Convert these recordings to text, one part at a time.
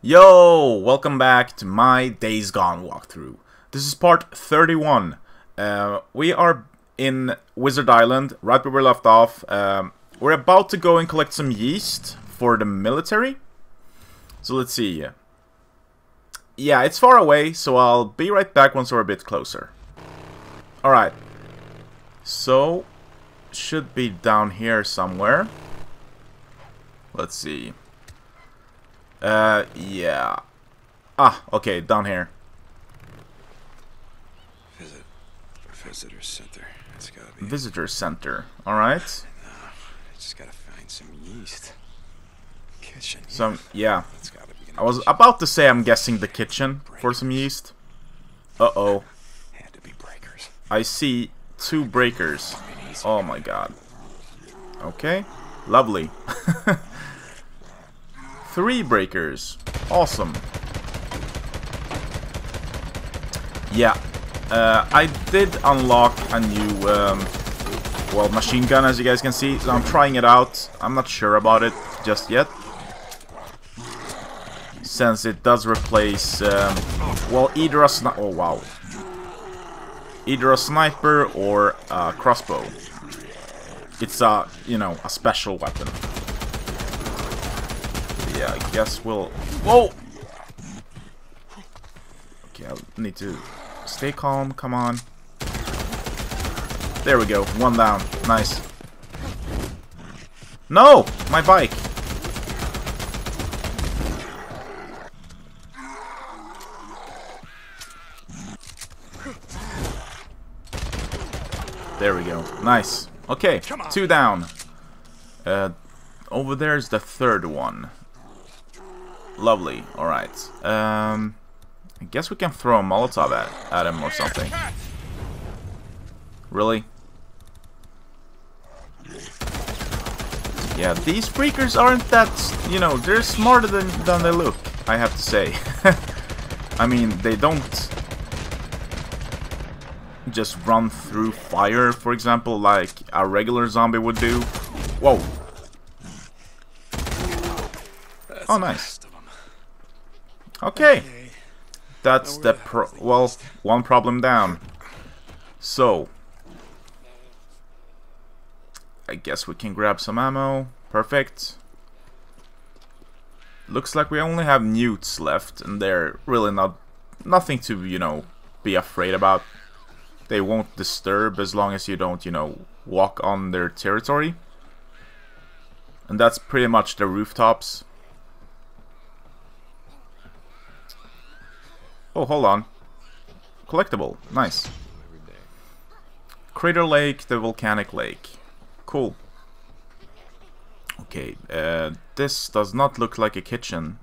Yo, welcome back to my Days Gone walkthrough. This is part 31. We are in Wizard Island, right where we left off. We're about to go and collect some yeast for the military. So let's see. Yeah, it's far away, so I'll be right back once we're a bit closer. Alright. So, should be down here somewhere. Let's see. Yeah. Ah, okay, down here. Visitor center. It's gotta be. Visitor center. All right. No, I just gotta find some yeast. Kitchen. Some, yeah. It's gotta be. I was about to say, I'm guessing the kitchen for some yeast. Uh oh. Had to be breakers. I see two breakers. Oh my god. Okay. Lovely. 3 breakers. Awesome. Yeah. I did unlock a new, well, machine gun, as you guys can see. So I'm trying it out. I'm not sure about it just yet, since it does replace, well, either a sniper... Oh, wow. Either a sniper or a crossbow. It's a, you know, a special weapon. Yeah, I guess we'll... Whoa! Okay, I need to stay calm, come on. There we go, one down. Nice. No! My bike! There we go. Nice. Okay, 2 down. Over there is the 3rd one. Lovely. Alright. I guess we can throw a Molotov at him or something. Really? Yeah, these Freakers aren't that... You know, they're smarter than they look, I have to say. I mean, they don't just run through fire, for example, like a regular zombie would do. Whoa. Oh, nice. Okay, that's the well, one problem down. So, I guess we can grab some ammo. Perfect. Looks like we only have newts left, and they're really nothing to, you know, be afraid about. They won't disturb as long as you don't, you know, walk on their territory. And that's pretty much the rooftops. Oh, hold on. Collectible. Nice. Crater Lake, the volcanic lake. Cool. Okay, this does not look like a kitchen.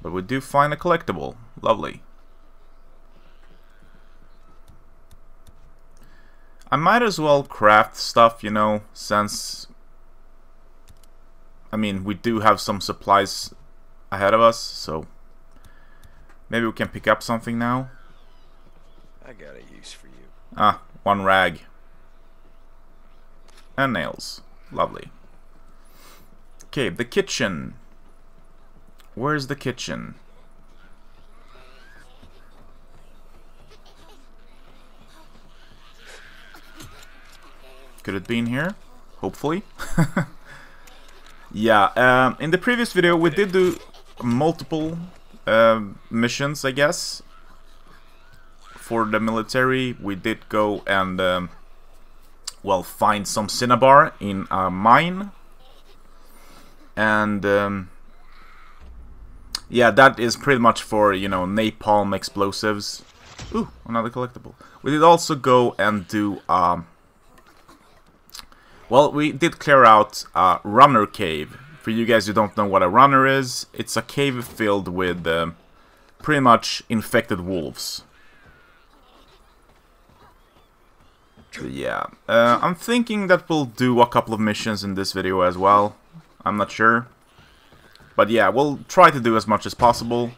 But we do find a collectible. Lovely. I might as well craft stuff, you know, since... I mean, we do have some supplies ahead of us, so... Maybe we can pick up something now. I got a use for you. Ah, 1 rag. And nails. Lovely. Okay, the kitchen. Where's the kitchen? Could it be in here? Hopefully. Yeah, in the previous video we did do multiple... missions, I guess, for the military. We did go and well, find some cinnabar in a mine, and yeah, that is pretty much for, you know, napalm explosives. Ooh, another collectible. We did also go and do well, we did clear out runner cave. For you guys who don't know what a runner is, it's a cave filled with pretty much infected wolves. Yeah, I'm thinking that we'll do a couple of missions in this video as well. I'm not sure. But yeah, we'll try to do as much as possible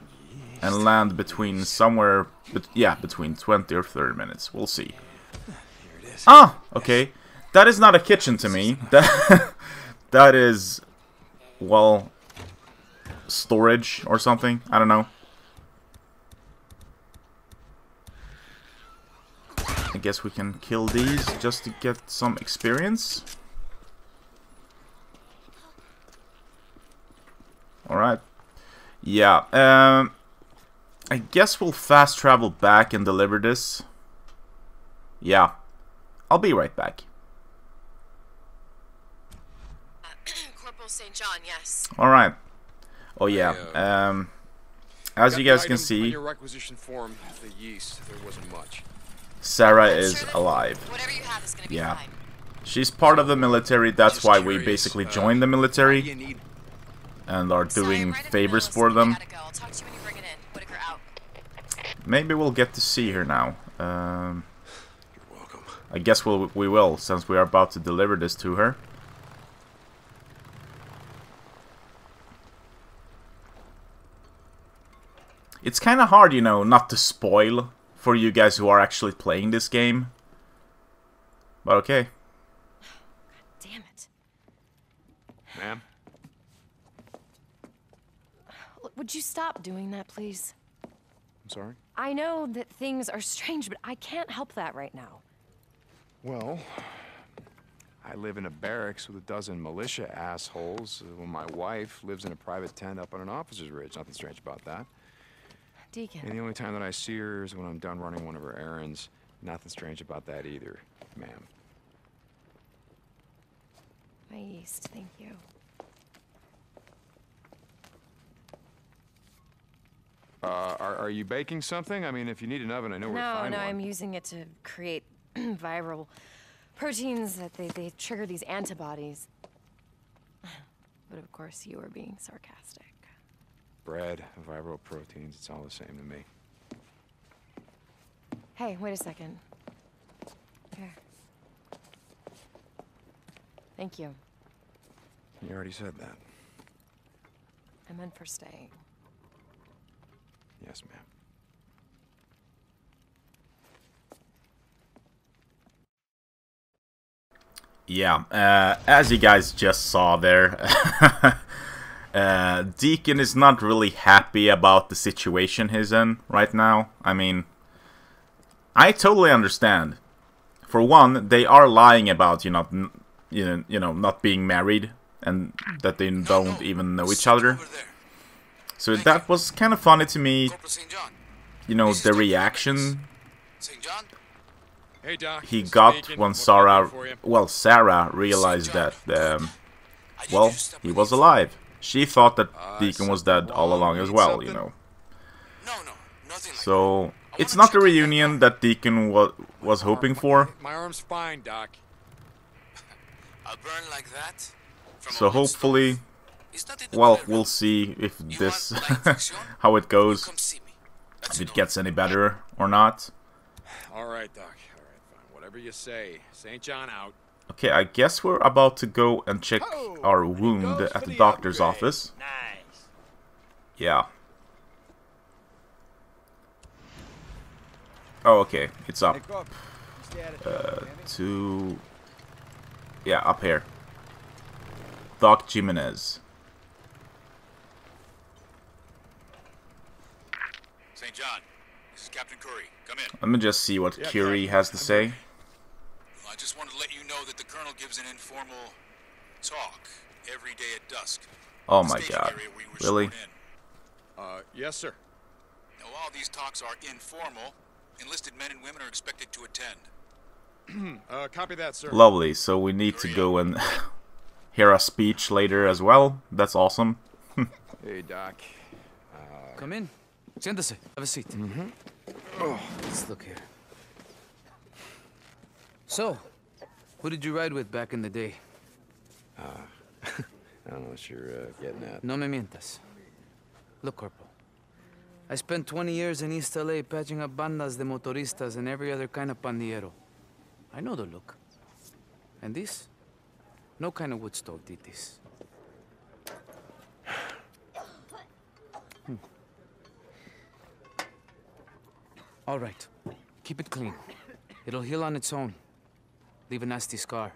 and land between somewhere, yeah, between 20 or 30 minutes. We'll see. Ah, okay. That is not a kitchen to me. That is... Well, storage or something. I don't know. I guess we can kill these just to get some experience. Alright. Yeah. I guess we'll fast travel back and deliver this. Yeah. I'll be right back. Corporal St. John, yes. Alright. Oh yeah. As you guys can see, your requisition form, the yeast, there wasn't much. Sarah is alive. Whatever you have is gonna be fine. She's part of the military, that's why we basically joined the military and are doing favors for them. Maybe we'll get to see her now. I guess we will, since we are about to deliver this to her. It's kind of hard, you know, not to spoil for you guys who are actually playing this game. But okay. God damn it. Ma'am? Would you stop doing that, please? I'm sorry? I know that things are strange, but I can't help that right now. Well, I live in a barracks with a dozen militia assholes, when my wife lives in a private tent up on an officer's ridge. Nothing strange about that. Deacon. And the only time that I see her is when I'm done running one of her errands. Nothing strange about that either, ma'am. My yeast, thank you. Are you baking something? I mean, if you need an oven, I know where to find one. No, I'm using it to create viral proteins that they trigger these antibodies. But of course, you are being sarcastic. Bread, viral proteins, it's all the same to me. Hey, wait a second. Here. Thank you. You already said that. I meant for staying. Yes, ma'am. Yeah, as you guys just saw there, Deacon is not really happy about the situation he's in right now. I mean, I totally understand. For one, they are lying about not being married and that they don't even know each other. So that was kind of funny to me. You know, the reaction he got when Sarah realized that he was alive. She thought that Deacon was dead all along as well, you know. So it's not the reunion that Deacon was hoping for. My arm's fine, Doc. I'll burn like that. So hopefully, well, we'll see if this how it goes, if it gets any better or not. All right, Doc. All right, fine. Whatever you say. St. John out. Okay, I guess we're about to go and check our wound at the doctor's office. Nice. Yeah. Oh, okay. It's up. Yeah, up here. Doc Jimenez. St. John, this is Captain Curry. Come in. Let me just see what Curry has to say. I just wanted to let you know that the colonel gives an informal talk every day at dusk. Oh my God! Really? Yes, sir. Now all these talks are informal. Enlisted men and women are expected to attend. Copy that, sir. Lovely. So we need to go and hear a speech later as well. That's awesome. Hey, Doc. Come in. Siéntese. Have a seat. Mm-hmm. Oh, let's look here. So, who did you ride with back in the day? I don't know what you're getting at. No me mientas. Look, Corporal. I spent 20 years in East L.A. patching up bandas de motoristas and every other kind of pandillero. I know the look. And this? No kind of wood stove did this. All right. Keep it clean. It'll heal on its own. Leave a nasty scar.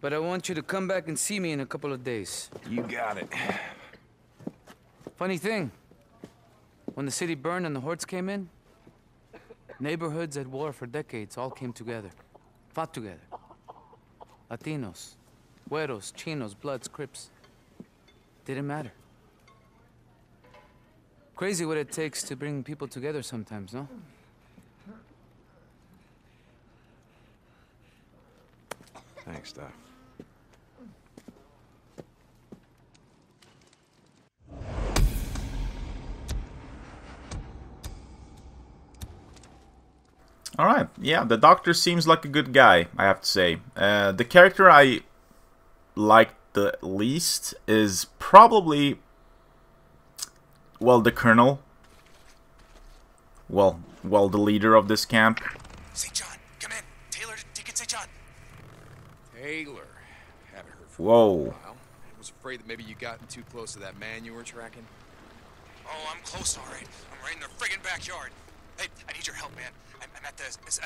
But I want you to come back and see me in a couple of days. You got it. Funny thing, when the city burned and the hordes came in, neighborhoods at war for decades all came together, fought together. Latinos, Güeros, Chinos, Bloods, Crips. Didn't matter. Crazy what it takes to bring people together sometimes, no? Thanks, Doc. Alright, yeah, the doctor seems like a good guy, I have to say. The character I like the least is probably, well, the colonel. Well, the leader of this camp. St. John, come in. Taylor, Deacon St. John. Taylor, haven't heard from you in a while. I was afraid that maybe you got too close to that man you were tracking. Oh, I'm close, alright. I'm right in their friggin' backyard. Hey, I need your help, man. I'm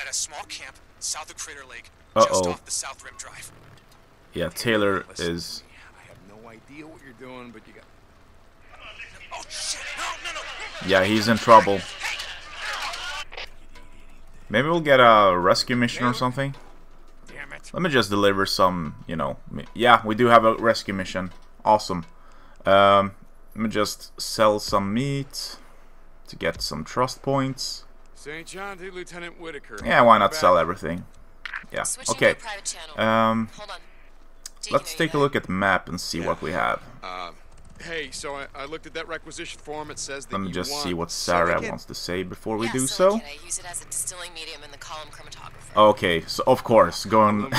at a small camp south of Crater Lake, just off the South Rim Drive. Yeah, Taylor is... I have no idea what you're doing, but you got... Oh, shit! No! Yeah, he's in trouble. Maybe we'll get a rescue mission or something. Damn it. Let me just deliver some, you know... Yeah, we do have a rescue mission. Awesome. Let me just sell some meat to get some trust points. St. John to Lieutenant Whittaker. Yeah, why not sell everything? Yeah. Okay. Hold on. Let's take a look at the map and see what we have. Hey, so I looked at that requisition form. It says that Let me just see what Sarah wants to say before we do so. I use it as a distilling medium in the column chromatography. Okay, so of course, go on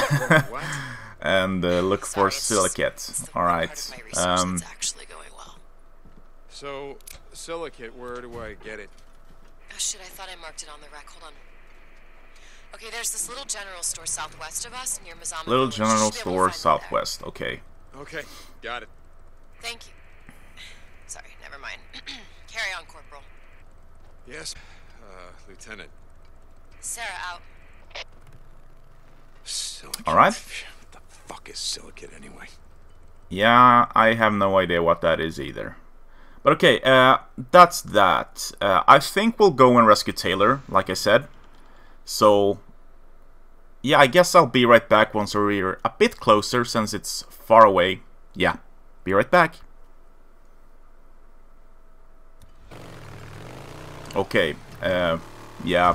and look for silicate. All right. So, silicate, where do I get it? Oh shit, I thought I marked it on the rack. Hold on. Okay, there's this little general store southwest of us near Mazama. Little general store southwest, okay. Okay, got it. Thank you. Sorry, never mind. Carry on, Corporal. Yes, Lieutenant. Sarah out. Silicate. Alright. What the fuck is silicate anyway? Yeah, I have no idea what that is either. But okay, that's that. I think we'll go and rescue Taylor, like I said. So, yeah, I guess I'll be right back once we're a bit closer, since it's far away. Yeah, be right back. Okay, yeah.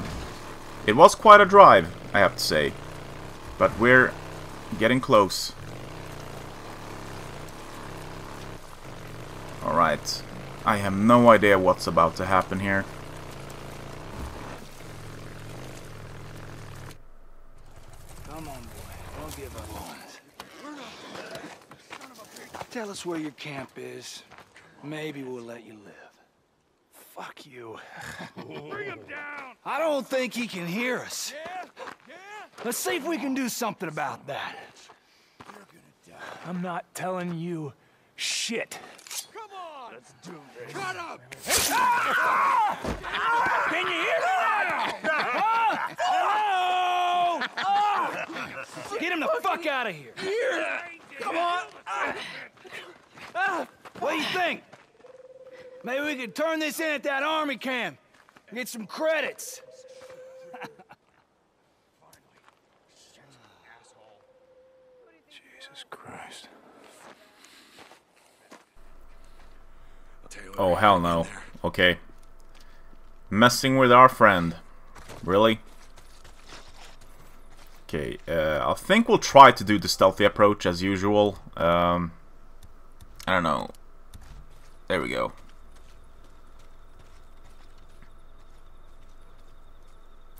It was quite a drive, I have to say. But we're getting close. Alright. I have no idea what's about to happen here. Come on, boy. Don't give up on us. Tell us where your camp is. Maybe we'll let you live. Fuck you. Bring him down! I don't think he can hear us. Yeah? Yeah? Let's see if we can do something about that. You're gonna die. I'm not telling you shit. Let's do this. Shut up! Can you hear that? Huh? Get him the fuck out of here! Come on! What do you think? Maybe we could turn this in at that army camp and get some credits. Jesus Christ. Oh, hell no. Okay. Messing with our friend. Really? Okay, I think we'll try to do the stealthy approach as usual. I don't know. There we go.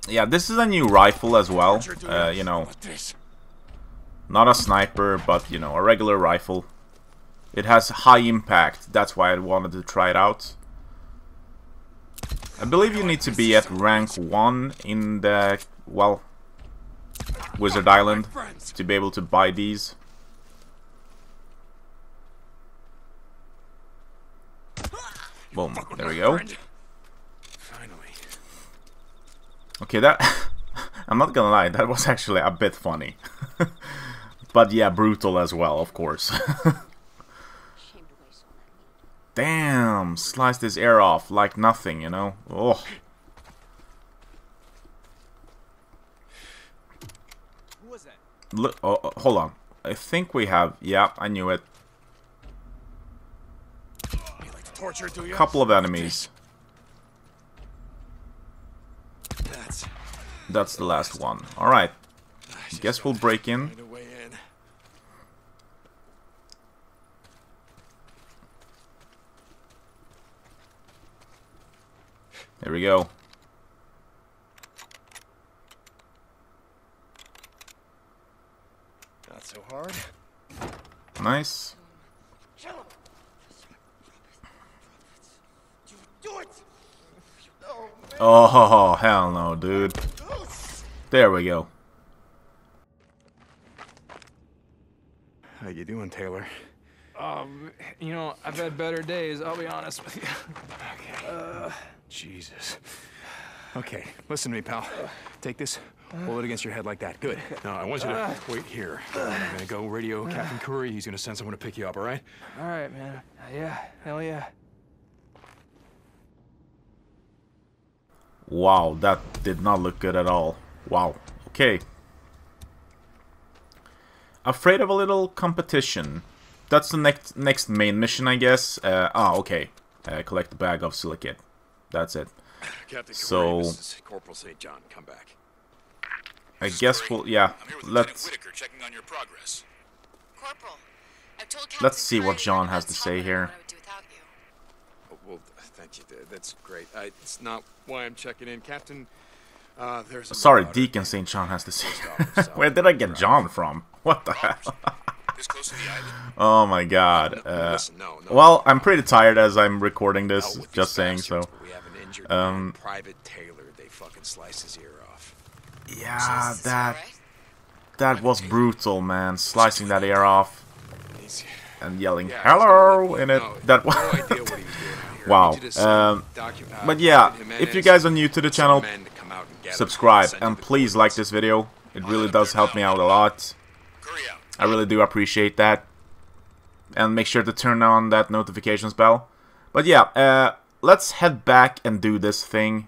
Yeah, this is a new rifle as well. You know, not a sniper, but, you know, a regular rifle. It has high impact, that's why I wanted to try it out. I believe you need to be at rank 1 in the, well, Wizard Island to be able to buy these. Boom, there we go. Okay, that, I'm not gonna lie, that was actually a bit funny. But yeah, brutal as well, of course. Damn! Sliced his ear off like nothing, you know? Oh. Who was that? Look, oh, hold on. I think we have. Yeah, I knew it. You like to torture, do you? A couple of enemies. That's the last one. Alright. Guess we'll break in. There we go. Not so hard. Nice. Oh, hell no, dude. There we go. How you doing, Taylor? You know, I've had better days, I'll be honest with you. Okay. Jesus. Okay, listen to me, pal. Take this, hold it against your head like that. Good. Now, I want you to wait here. I'm gonna go radio Captain Curry. He's gonna send someone to pick you up, all right? All right, man. Yeah, hell yeah. Wow, that did not look good at all. Wow. Okay. Afraid of a little competition. That's the next main mission, I guess. Okay. Collect the bag of silicate. That's it. Captain Curry, this is Corporal St. John, come back. I guess we'll, yeah. I'm here with Lieutenant Whittaker, checking on your progress. Corporal, I've told Captain Curry what John has to say here. Well, thank you. That's great. It's not why I'm checking in, Captain. There's a Deacon St. John has to say. Where did I get John from? What the hell? Oh my God. Well, I'm pretty tired as I'm recording this. Just saying, so. Private Taylor, they fucking sliced his ear off. Yeah, that was brutal, man. Slicing that ear off and yelling "hello" in it. That was. Wow. But yeah, if you guys are new to the channel, subscribe and please like this video. It really does help me out a lot. I really do appreciate that. And make sure to turn on that notifications bell. But yeah, let's head back and do this thing.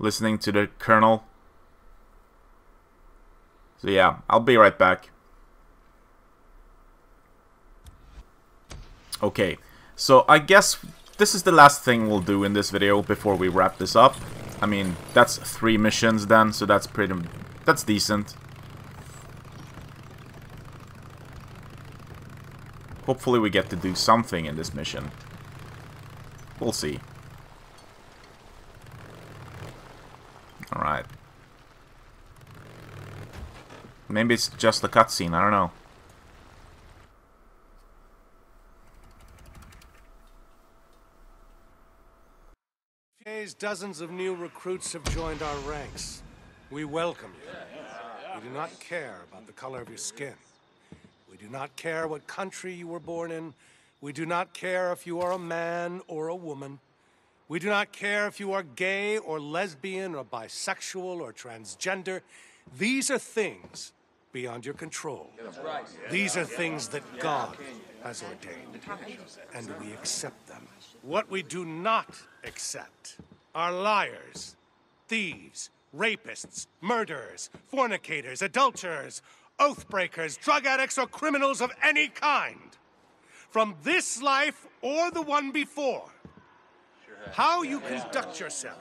Listening to the colonel. So yeah, I'll be right back. Okay, so I guess this is the last thing we'll do in this video before we wrap this up. I mean, that's 3 missions then, so that's pretty... that's decent. Hopefully we get to do something in this mission. We'll see. Alright. Maybe it's just a cutscene, I don't know. Dozens of new recruits have joined our ranks. We welcome you. We do not care about the color of your skin. We do not care what country you were born in. We do not care if you are a man or a woman. We do not care if you are gay or lesbian or bisexual or transgender. These are things beyond your control. These are things that God has ordained, and we accept them. What we do not accept are liars, thieves, rapists, murderers, fornicators, adulterers, oath breakers, drug addicts, or criminals of any kind. From this life or the one before, how you conduct yourself,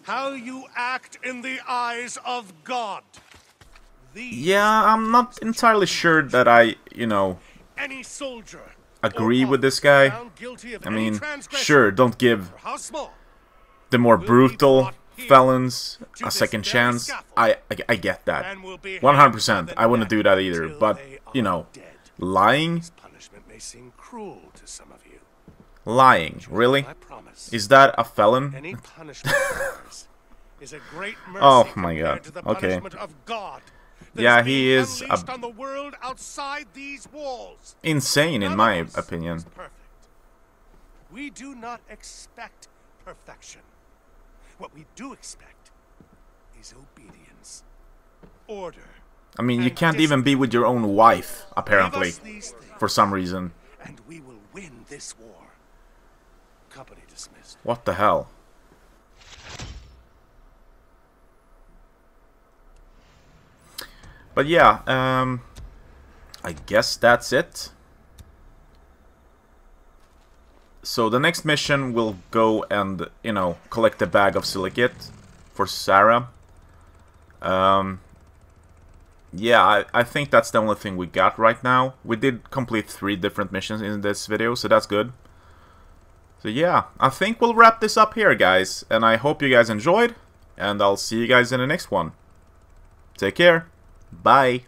how you act in the eyes of God. Yeah, I'm not entirely sure that I, you know, agree with this guy. I mean, sure, don't give the more brutal felons a second chance. I get that. 100%. I wouldn't do that either. But, you know, lying? Lying, really? Is that a felon? Oh my God. Okay. Yeah, he is insane, in my opinion. We do not expect perfection. What we do expect is obedience, order. I mean, you can't even be with your own wife, apparently, for some reason. and we will win this war. Company dismissed. What the hell? But yeah, I guess that's it. So the next mission will go and, you know, collect a bag of silicate for Sarah. Yeah, I think that's the only thing we got right now. We did complete 3 different missions in this video, so that's good. So yeah, I think we'll wrap this up here, guys. And I hope you guys enjoyed, and I'll see you guys in the next one. Take care. Bye.